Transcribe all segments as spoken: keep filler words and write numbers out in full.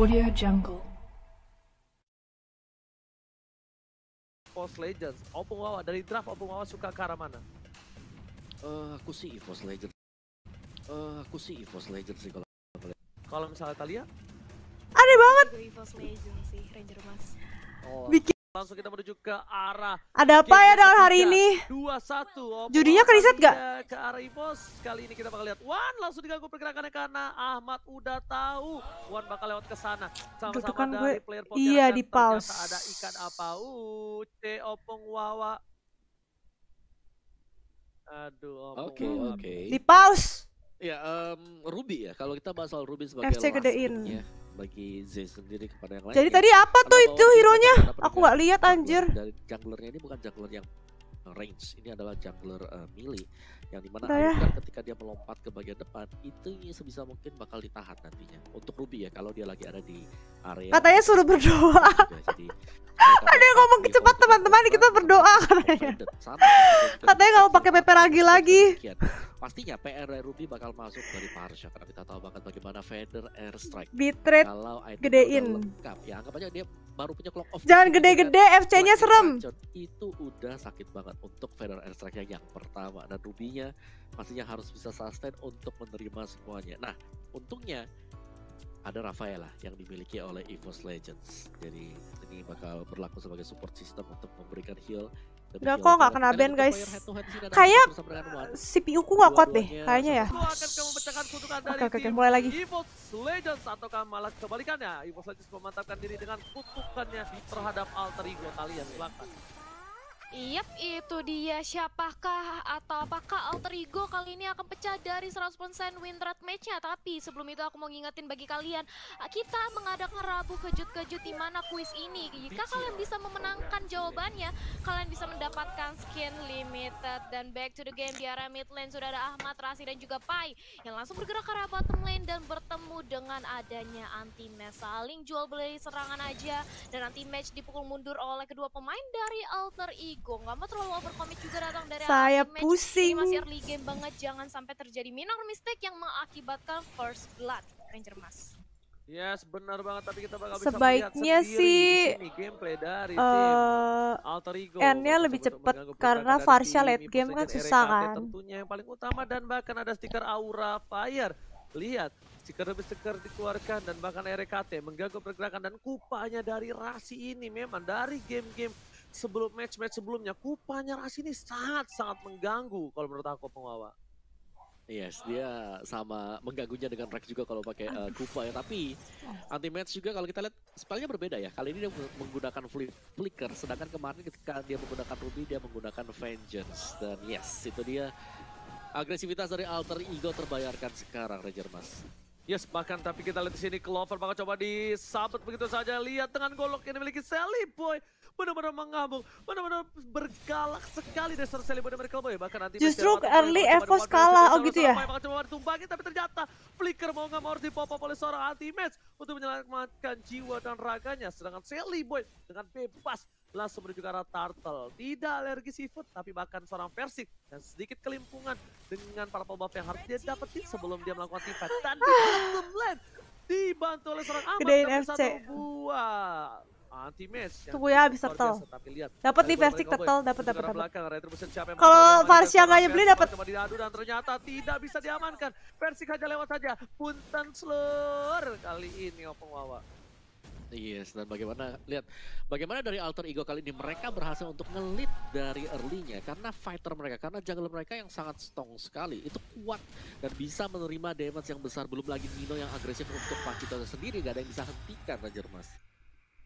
Audio Jungle. EVOS Legends, Opung Wawa dari draft. Opung Wawa suka ke arah mana? Uh, aku sih EVOS Legends. Uh, aku sih EVOS Legends sih kalau. Kalau misalnya Talia? Aneh banget. EVOS Legends sih, Ranger Mas. Oh. Bikin. Langsung kita menuju ke arah. Ada apa ya dalam hari ini? dua satu. Judinya ke riset gak? Ke arah EVOS. Kali ini kita bakal lihat Wan langsung diganggu pergerakannya karena Ahmad udah tahu Wan bakal lewat ke sana. Sama-sama dari player Pokemon. Iya, di pause. Ada ikan apa? Uh, C Opung Wawa. Aduh, Opung okay, Wawa. Oke, okay. Di pause. Ya, um, Ruby ya. Kalau kita bahas soal Ruby sebagai F C gedein. Ya. Bagi Z sendiri kepada yang lain. Jadi tadi apa tuh itu hero-nya? Aku nggak lihat anjir. Dari junglernya ini bukan jungler yang range, ini adalah jungler uh, melee yang dimana ya. Ketika dia melompat ke bagian depan itu sebisa mungkin bakal ditahan nantinya. Untuk Ruby ya kalau dia lagi ada di area. Katanya suruh berdoa. Jadi, ada yang ngomong cepat teman-teman kita berdoa katanya. Katanya nggak mau pakai P P lagi lagi. Pastinya P R dari Ruby bakal masuk dari Parsha karena kita tahu banget bagaimana Feather Air Strike. Bitrate gedein. Lengkap, ya anggap aja dia baru punya clock off. Jangan gede-gede F C-nya serem. Itu udah sakit banget untuk Feather Air Strike yang pertama dan Ruby-nya pastinya harus bisa sustain untuk menerima semuanya. Nah, untungnya ada Rafaela yang dimiliki oleh EVOS Legends. Jadi ini bakal berlaku sebagai support system untuk memberikan heal. Udah kok nggak kena band guys. Kayak C P U ku nggak kuat deh kayaknya ya. Oke oke mulai lagi. EVOS Legends ataukah malah kebalikannya. EVOS Legends memantapkan diri dengan kutukannya terhadap alter ego kalian. Silakan. Iyap, itu dia siapakah atau apakah alter ego kali ini akan pecah dari seratus persen win rate match-nya. Tapi sebelum itu aku mau ngingetin bagi kalian, kita mengadakan Rabu kejut-kejut di mana kuis ini. Jika kalian bisa memenangkan jawabannya, kalian bisa mendapatkan skin limited. Dan back to the game di area mid lane sudah ada Ahmad, Rasi dan juga Pai yang langsung bergerak ke arah bottom lane dan bertemu dengan adanya anti-match. Saling jual beli serangan aja dan anti-match dipukul mundur oleh kedua pemain dari alter ego. Nggak mau terlalu overcommit juga datang dari saya pusing. Ini masih early game banget, jangan sampai terjadi minor mistake yang mengakibatkan first blood Ranger Mas. Yes, benar banget, tapi kita bakal bisa sebaiknya sih gameplay dari uh, alter ego. N-nya lebih cepat karena Farsha late game kan susah kan. Tentunya yang paling utama dan bahkan ada stiker aura fire. Lihat stiker-stiker dikeluarkan dan bahkan R K T mengganggu pergerakan dan kupanya dari Rasi ini memang dari game-game sebelum match-match sebelumnya kupanya Rasi ini sangat-sangat mengganggu kalau menurut aku pengawa. Yes, dia sama mengganggunya dengan Rex juga kalau pakai uh, kupa ya. Tapi anti-match juga kalau kita lihat spellnya berbeda ya. Kali ini dia menggunakan flicker, sedangkan kemarin ketika dia menggunakan Ruby dia menggunakan Vengeance. Dan yes, itu dia agresivitas dari alter ego terbayarkan sekarang Ranger Mas. Yes, bahkan tapi kita lihat di sini Clover bakal coba disabet begitu saja. Lihat dengan golok yang dimiliki Sally Boy. Benar-benar mengamuk, benar-benar bergalak sekali dasar Sally Boy dan Miracle Boy. Bahkan nanti justru early EVOS kalah, oh gitu ya. Bakal coba ditumbangin tapi ternyata Flicker mau nggak mau harus dipop-pop oleh seorang anti-match untuk menyelamatkan jiwa dan raganya. Sedangkan Sally Boy dengan bebas langsung menuju ke arah Turtle. Tidak alergi seafood, tapi bahkan seorang Persik dan sedikit kelimpungan dengan para pembuff yang harus dia dapetin sebelum dia melakukan tipat. Dan di bottom lane dibantu oleh seorang Ahmad dan satu buah anti-match. Tubuh ya habis turtle. Dapat nih Persik turtle, dapat dapat dapat. Kalau Farsha nggak nyebelin dapat. Coba diadu dan ternyata tidak bisa diamankan. Persik aja lewat saja. Punten slur kali ini Opung Wawa. Yes, dan bagaimana lihat bagaimana dari alter ego kali ini mereka berhasil untuk ngelit dari early-nya karena fighter mereka, karena jungler mereka yang sangat strong sekali itu kuat dan bisa menerima damage yang besar. Belum lagi Nino yang agresif untuk Pakitonya sendiri gak ada yang bisa hentikan Ranger Mas.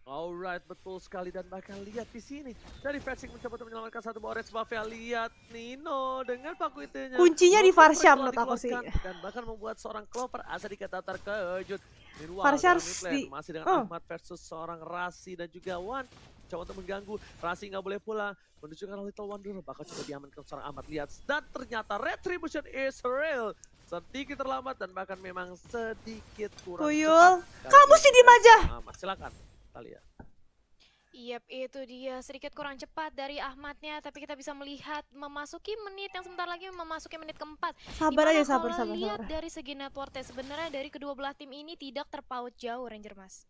Alright, betul sekali dan bakal lihat di sini dari Fetching mencoba untuk menyelamatkan satu Boris Mafia. Lihat Nino dengan Pakitonya. Kuncinya di Farsha menurut aku sih. Dan bahkan membuat seorang Clover asa dikata terkejut. Farsha harus di... Masih dengan oh. Ahmad versus seorang Rasi dan juga Wan. Coba untuk mengganggu, Rasi nggak boleh pulang. Menunjukkan Little Wanderer, bakal coba diamankan seorang Ahmad. Lihat, dan ternyata retribution is real. Sedikit terlambat dan bahkan memang sedikit kurang Tuyul. Kamu sih diem aja. Ahmad, silakan. Talia. Yap, itu dia sedikit kurang cepat dari Ahmadnya, tapi kita bisa melihat memasuki menit yang sebentar lagi memasuki menit keempat. Sabar aja, sabar, sabar. Lihat sabar. Dari segi networknya sebenarnya dari kedua belah tim ini tidak terpaut jauh, Ranger Mas.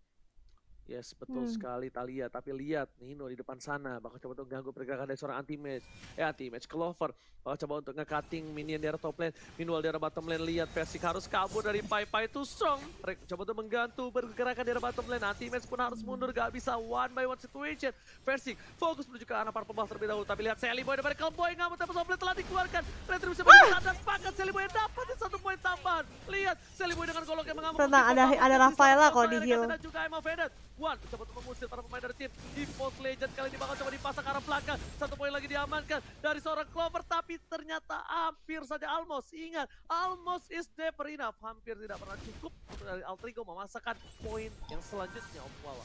Yes, betul hmm. sekali Thalia, tapi lihat Nino di depan sana, bakal coba untuk ganggu pergerakan dari seorang anti-match. Eh, anti-match Clover, bakal coba untuk nge-cutting minion di arah top lane. Meanwhile di arah bottom lane, lihat Persik harus kabur dari Pai-Pai itu strong. Coba untuk menggantung pergerakan di arah bottom lane, anti-match pun harus mundur, gak bisa one by one situation. Persik fokus menuju ke arah para pembahas terlebih dahulu, tapi lihat Sally Boy daripada Cowboy, ngamuk tapi top lane telah dikeluarkan. Retribusi bagi Tandas, paket Sally Boy dapat satu poin tambahan. Lihat Sally Boy dengan golok yang mengamuk. Tenang, ada, ada Rafaela kok di heal. Dan juga Emma Vedat. Wan coba untuk mengusir para pemain dari tim EVOS Legends kali ini, bakal coba dipasang arah belakang. Satu poin lagi diamankan dari seorang Clover, tapi ternyata hampir saja almost. Ingat, almost is never enough, hampir tidak pernah cukup untuk dari Alter Ego memasakkan poin yang selanjutnya. Om Wawa.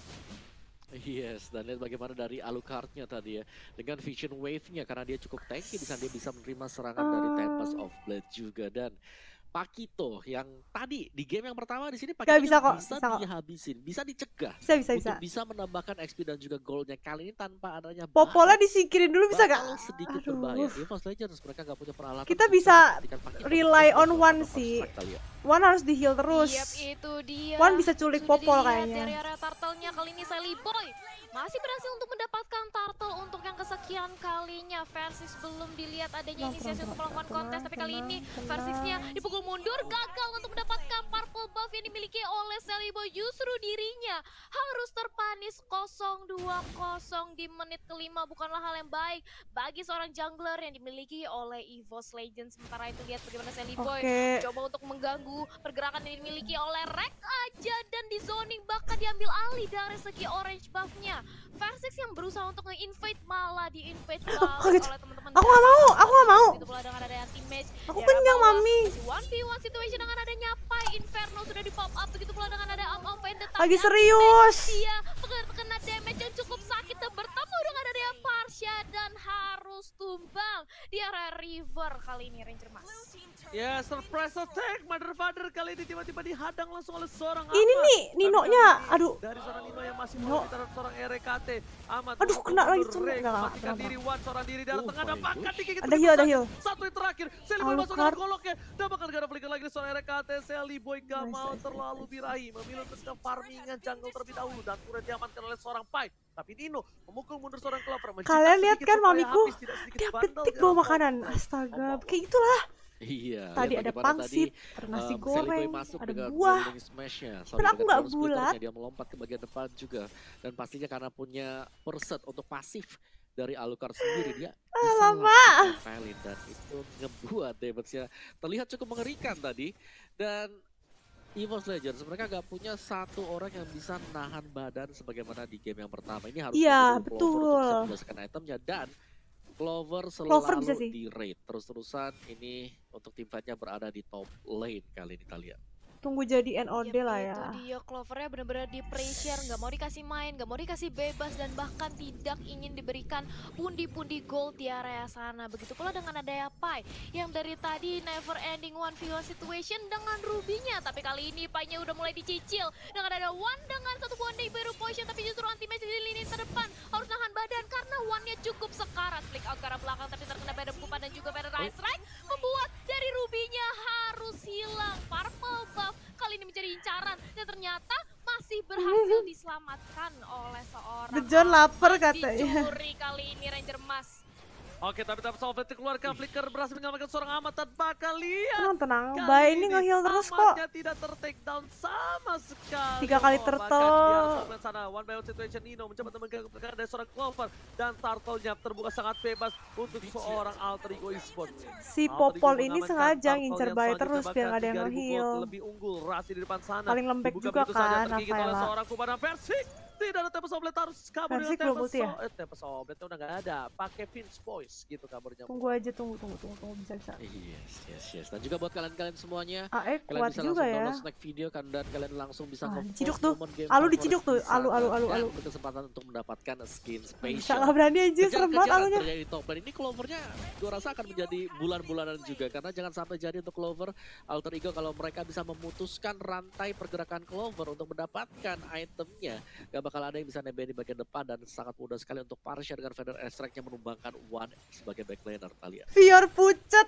Yes, dan lihat bagaimana dari Alucardnya tadi ya, dengan Vision Wave-nya, karena dia cukup tanky di sana, dia bisa menerima serangan dari Tempest of Blade juga. Dan Pakito yang tadi di game yang pertama di sini Pakito bisa, kok, bisa, bisa dihabisin, bisa dicegah, bisa bisa untuk bisa. bisa menambahkan X P dan juga goldnya kali ini tanpa adanya Popola disingkirin dulu bisa gak? Sedikit Aduh. berbahaya. EVOS Legends mereka gak punya peralatan. Kita bisa Pakito, rely on one sih. One harus di heal terus. Yep, itu dia. One bisa culik Sudah Popol kayaknya. Dari arah turtle-nya kali ini Sally Boy masih berhasil untuk mendapatkan turtle untuk yang kesekian kalinya. Versix belum dilihat adanya inisiasi untuk melakukan kontes, tapi kali ini Versixnya dipukul mundur, gagal untuk mendapatkan purple buff yang dimiliki oleh Sally Boy. Justru dirinya harus terpanis nol dua nol di menit kelima, bukanlah hal yang baik bagi seorang jungler yang dimiliki oleh EVOS Legends. Sementara itu lihat bagaimana Sally Boy okay. coba untuk mengganggu pergerakan yang dimiliki oleh Rex aja, dan di zoning bahkan diambil alih dari segi orange buffnya. Versix yang berusaha untuk nge-invade malah di-invade oleh teman-teman. Aku gak mau, aku gak mau. Itu pula dengan adanya teammate. Aku kenyang, Mami. one v one situation dengan adanya Pai Inferno sudah di-pop up, begitu pula dengan ada Am Am Vendetta. Lagi serius. Dia terkena damage yang cukup sakit, bertemu dengan adanya Parsha dan harus tumbang di arah river kali ini, Ranger Mas. Ya, yeah, surprise attack, mother father kali ini tiba-tiba dihadang langsung oleh seorang. Ini apa? nih, Nino-nya, aduh. Dari seorang Nino yang masih mau ditaruh seorang R K T. Amat. Aduh, kena lagi cuma enggak diri Wan, seorang diri dari tengah ada bakat dikikit. Ada heal, ada heal. Satu yang terakhir, Sally Boy masuk ke goloknya. Dan bakal gara flicker lagi seorang R K T. Sally Boy gak mau terlalu birahi, memilih untuk farmingan jungle terlebih dahulu, dan turret diamankan oleh seorang Pai. Tapi Nino memukul mundur seorang Clover. Kalian lihat kan mamiku, dia petik bawa makanan. Astaga, kayak itulah. Iya, tadi ada pangsit, tadi, ada nasi um, goreng, ada buah. Tapi aku nggak bulat. Dia melompat ke bagian depan juga, dan pastinya karena punya perset untuk pasif dari Alucard sendiri, dia bisa ngepelin, dan itu ngebuat damage-nya terlihat cukup mengerikan tadi. Dan EVOS Legends mereka gak punya satu orang yang bisa nahan badan sebagaimana di game yang pertama. Ini harus ya, betul. Untuk bisa itemnya, dan Clover selalu di raid terus-terusan. Ini untuk tim fightnya berada di top lane kali ini, Thalia. Tunggu jadi N O D ya, lah ya. Dia Clovernya benar-benar di pressure, nggak mau dikasih main, nggak mau dikasih bebas, dan bahkan tidak ingin diberikan pundi-pundi gold di area sana. Begitu pula dengan adanya Pai yang dari tadi never ending one v one situation dengan Ruby-nya, tapi kali ini Pai-nya udah mulai dicicil dengan ada One dengan satu bonding baru potion, tapi justru anti-match di lini terdepan harus nahan badan karena One-nya cukup sekarat. Flick out ke arah belakang tapi terkena pada kupan dan juga pada Rise Strike, membuat dari Ruby-nya harus hilang. Purple buff kali ini menjadi incaran, dan ternyata masih berhasil diselamatkan oleh seorang The John lapar katanya. Dicuri kali ini Ranger Mas. Oke, tapi tapi soal Flicker keluarkan, Flicker berhasil menyelamatkan seorang Amat tanpa kalian. Tenang, tenang. Baik, ini nge-heal terus kok. Amatnya tidak ter-take down sama sekali. Tiga kali turtle. One by one situation, Nino mencoba mengganggu pergerakan dari seorang Clover, dan turtle-nya terbuka sangat bebas untuk seorang Alter Ego Esports. Si Popol ini sengaja ngincer Bai terus biar gak ada yang nge-heal. Lebih unggul, Rasi di depan sana. Paling lembek juga kan, Rafaela. Tidak ada Tempest of Blade, harus kabur dengan Tempest ya? eh, Tempest of Blade udah gak ada, pakai Vince Boys gitu kabarnya. Tunggu aja, tunggu, tunggu, tunggu, tunggu, bisa, bisa. Yes, yes, yes. Dan juga buat kalian-kalian semuanya, A E kalian bisa langsung download ya. snack video kan, dan kalian langsung bisa ah, ciduk tuh, alu diciduk tuh, alu, alu, alu, alu. Kesempatan untuk mendapatkan skin special. Bisa lah berani aja, serem banget alunya. Terjadi top, dan ini Clovernya gue rasa akan menjadi bulan-bulanan juga, karena jangan sampai jadi untuk Clover, Alter Ego kalau mereka bisa memutuskan rantai pergerakan Clover untuk mendapatkan itemnya, gak bakal ada yang bisa nebeng di bagian depan dan sangat mudah sekali untuk Parsha dengan Feather Extract yang menumbangkan One sebagai backlaner kalian. Fior pucat.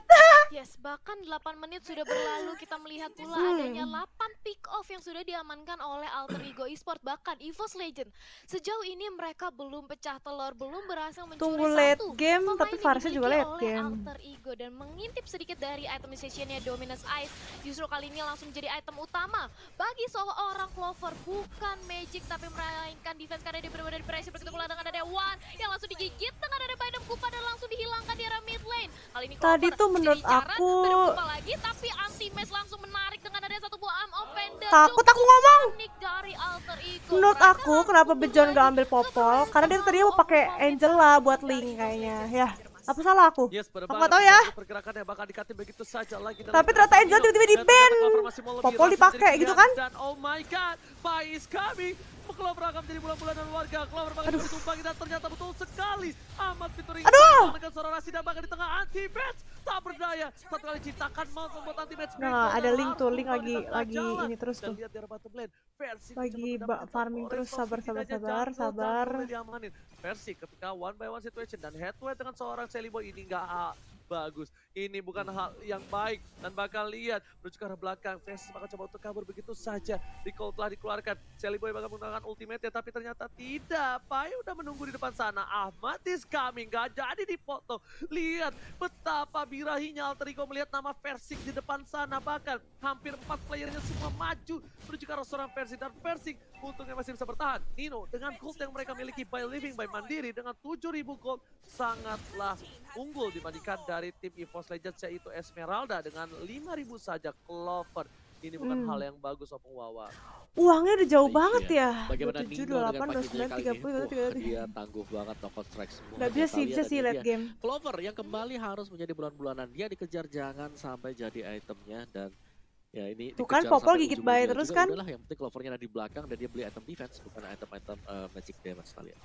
Yes, bahkan delapan menit sudah berlalu, kita melihat pula adanya delapan pick off yang sudah diamankan oleh Alter Ego Esports, bahkan EVOS Legends. Sejauh ini mereka belum pecah telur, belum berhasil mencuri Tunggu late satu game, pemain tapi Farsha juga late oleh game. Alter Ego dan mengintip sedikit dari itemization-nya Dominus Ice. Justru kali ini langsung menjadi item utama bagi seorang Clover, bukan magic tapi merayakan defense karena dia benar-benar pressure berketukulan dengan ada One yang langsung digigit dengan ada Biden Kupa dan langsung dihilangkan di arah mid lane. Kali ini Clover tadi tuh menurut aku lagi tapi anti match langsung menarik dengan ada satu buah arm offender. Takut aku ngomong. Menurut aku kenapa Bejon gak ambil Popol karena dia tadi mau pakai Angela buat link kayaknya ya. Apa salah aku? Yes, aku gak tahu ya. Pergerakannya bakal dikatin begitu saja lagi. Tapi ternyata Angel tiba-tiba di ban. Popol dipakai gitu kan? Dan oh my god, Faiz kami Clover berangkat jadi bulan-bulanan warga. Clover bakal ditumpangin dan ternyata betul sekali amat fituring. Aduh. Dengan suara Rasi dan bakal di tengah anti match tak berdaya. Satu kali citakan mau membuat anti match. Nah, ada link tuh, link lagi lagi ini terus tuh. Lagi farming terus sabar-sabar-sabar sabar. Versi ketika one by one situation dan head to head dengan seorang Celiboy ini enggak bagus. Ini bukan hal yang baik dan bakal lihat menuju ke arah belakang. Versi bakal coba untuk kabur begitu saja. Recall telah dikeluarkan. Celiboy bakal menggunakan ultimate ya, tapi ternyata tidak. Pai udah menunggu di depan sana. Ahmad is coming. Gak jadi dipotong. Lihat betapa birahinya Alter Ego melihat nama Versi di depan sana. Bahkan hampir empat playernya semua maju menuju ke arah seorang Versi dan Versi untungnya masih bisa bertahan. Nino dengan gold yang mereka miliki by living by mandiri dengan tujuh ribu gold sangatlah unggul dibandingkan dari dari tim EVOS Legends yaitu Esmeralda dengan lima ribu saja. Clover ini bukan hmm. hal yang bagus opung Wawa. Uangnya udah jauh banget ya. Bagaimana tujuh, dua puluh delapan, dua puluh sembilan, tiga puluh, tiga puluh. Dia tangguh banget knock-out strike semua. Gak bisa sih, bisa sih late game. Clover yang kembali harus menjadi bulan-bulanan. Dia dikejar jangan sampai jadi itemnya dan ya ini tuh kan Popol gigit bayi terus kan. Udahlah, yang penting Clovernya ada di belakang dan dia beli item defense bukan item-item uh, magic damage kalian.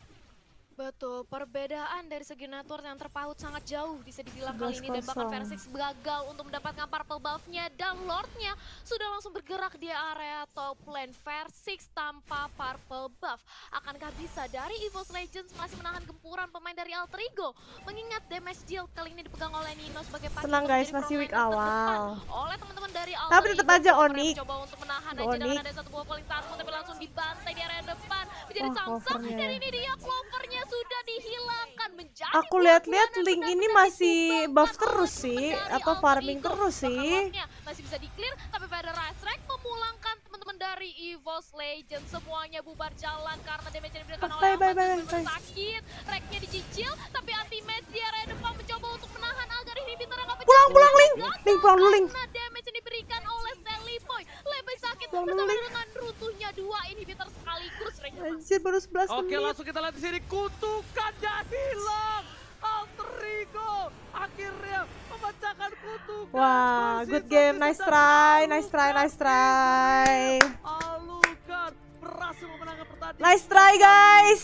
Betul, perbedaan dari segi network yang terpaut sangat jauh bisa dibilang kali ini. Dan bahkan Versix gagal untuk mendapatkan purple buff-nya dan Lord-nya sudah langsung bergerak di area top lane. Versix tanpa purple buff. Akankah bisa dari EVOS Legends masih menahan gempuran pemain dari Alter Ego? Mengingat damage shield kali ini dipegang oleh Nino sebagai paling Tenang guys, masih week awal. Oleh teman-teman dari Alter Ego. Tapi tetap aja O N I C. Coba untuk menahan aja dengan ada satu buah calling target tapi langsung dibantai di area depan. Menjadi samsak dan ini dia Clovernya sudah dihilangkan. Menjadi aku lihat-lihat link ini masih buff terus sih, apa farming terus sih. Masih bisa di-clear tapi pada Rastrek memulangkan teman-teman dari EVOS Legends semuanya bubar jalan karena damage yang diberikan oleh Amat sakit. Reknya dicicil tapi anti match di area depan mencoba untuk menahan agar ini pintar enggak pecah. Pulang-pulang link, link pulang dulu link. Karena damage yang diberikan oleh Celiboy lebih sakit bersama dengan runtuhnya dua inhibitor sekaligus. Anjir baru sebelas menit. Oke, langsung kita lihat di sini kutukan dan hilang. Alter Ego akhirnya memecahkan kutukan. Wah, wow, good game, nice try, nice try, nice try. Alukan berhasil memenangkan pertandingan. Nice try guys.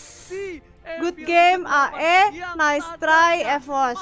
Good game A E, nice try EVOS.